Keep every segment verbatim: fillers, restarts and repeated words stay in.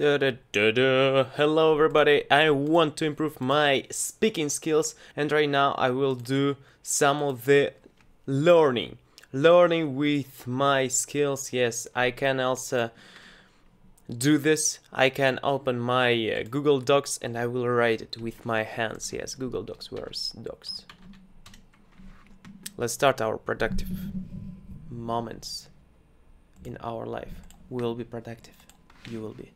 Da, da, da, da. Hello everybody, I want to improve my speaking skills, and right now I will do some of the learning. Learning with my skills, yes, I can also do this. I can open my uh, Google Docs and I will write it with my hands, yes, Google Docs, where's Docs? Let's start our productive moments in our life. We'll be productive, you will be.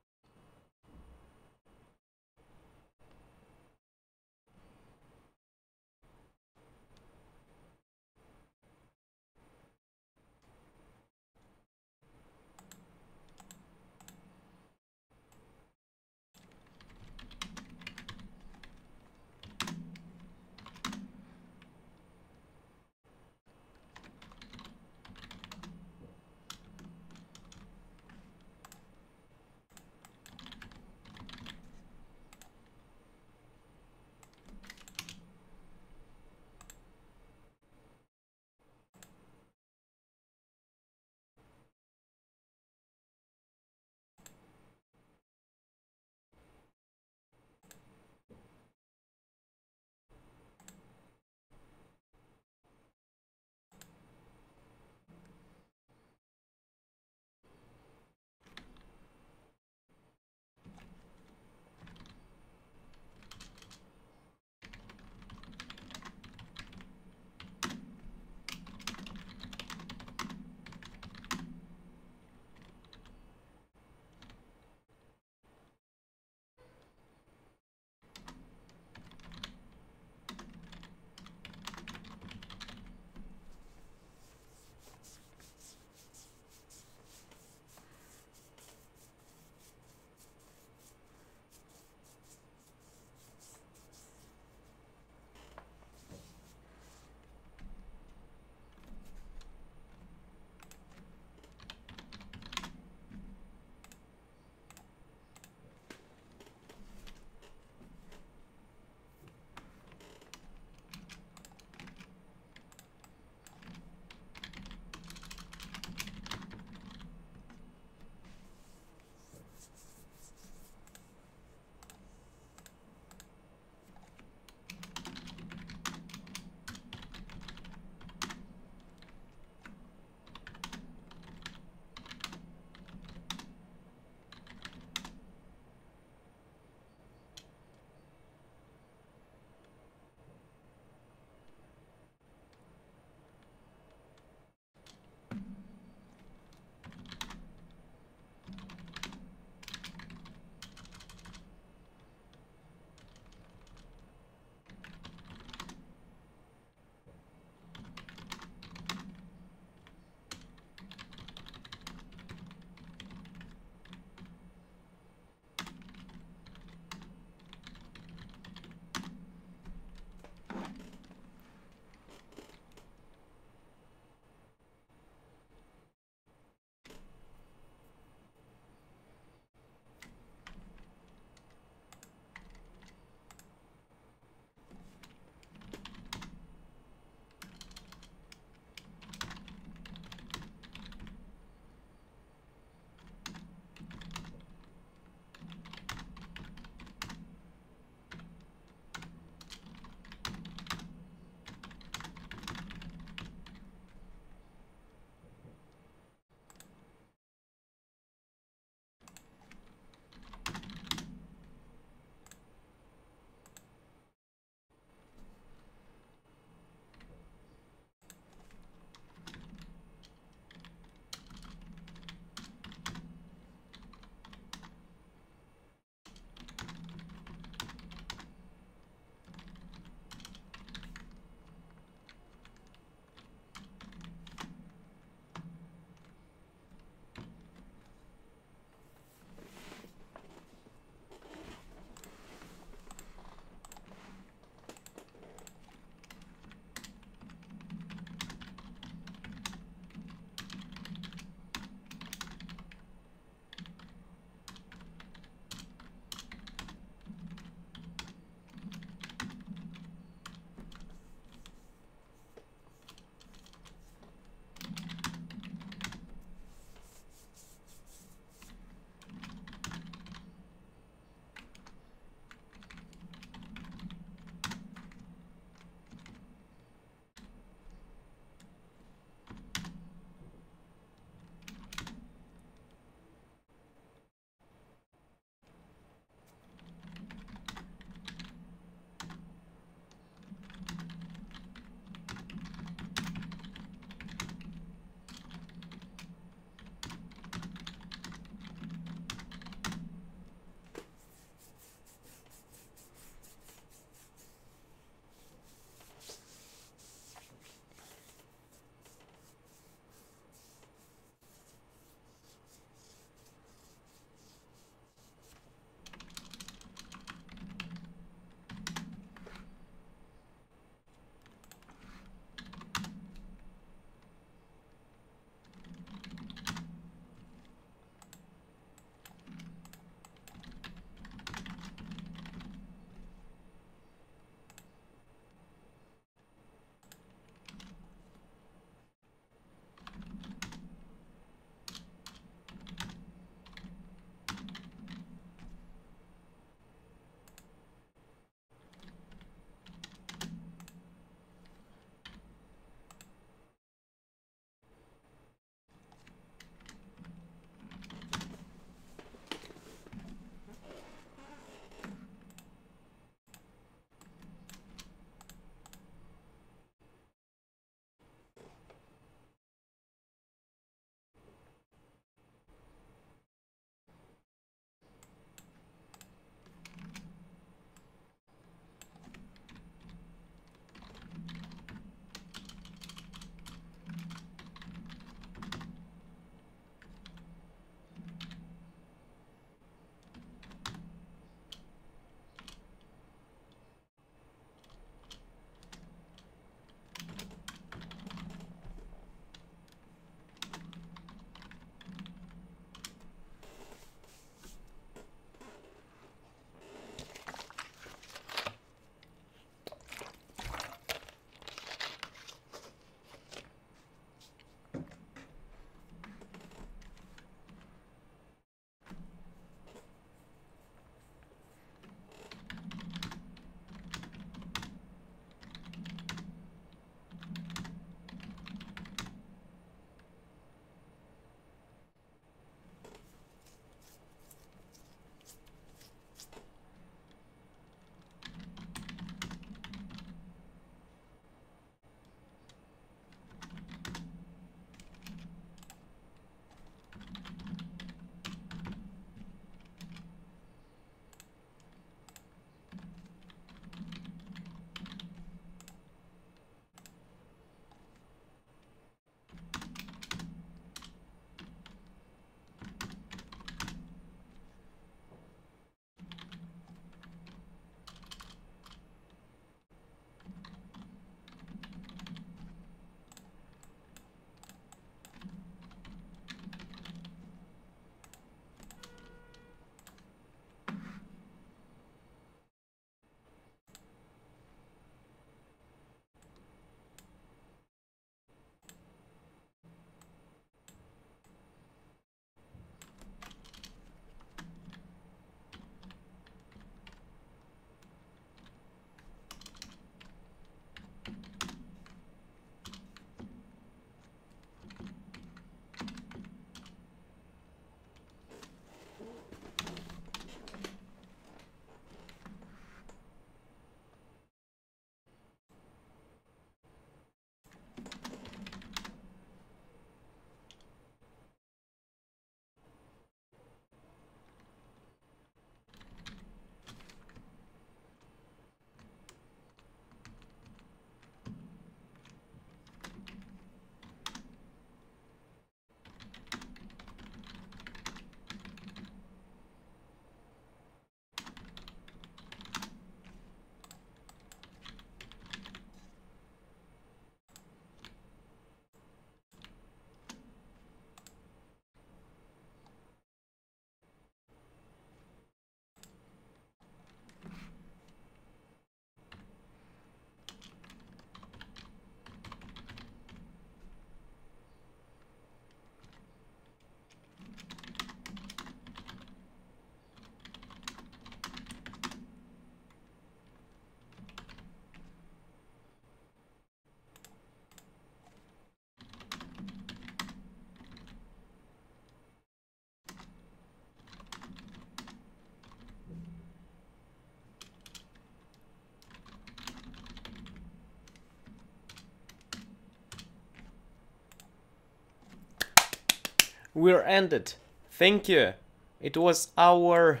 we're ended. Thank you. It was our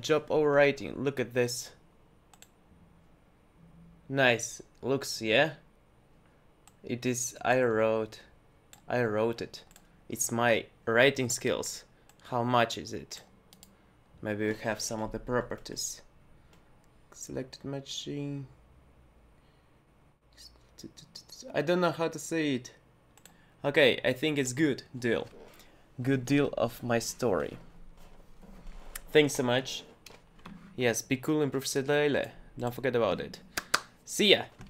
job overriding. Look at this. Nice. Looks, yeah. It is. I wrote. I wrote it. It's my writing skills. How much is it? Maybe we have some of the properties. Selected matching. I don't know how to say it. Okay, I think it's good deal. Good deal of my story. Thanks so much. Yes, be cool, improve daily. Don't forget about it. See ya!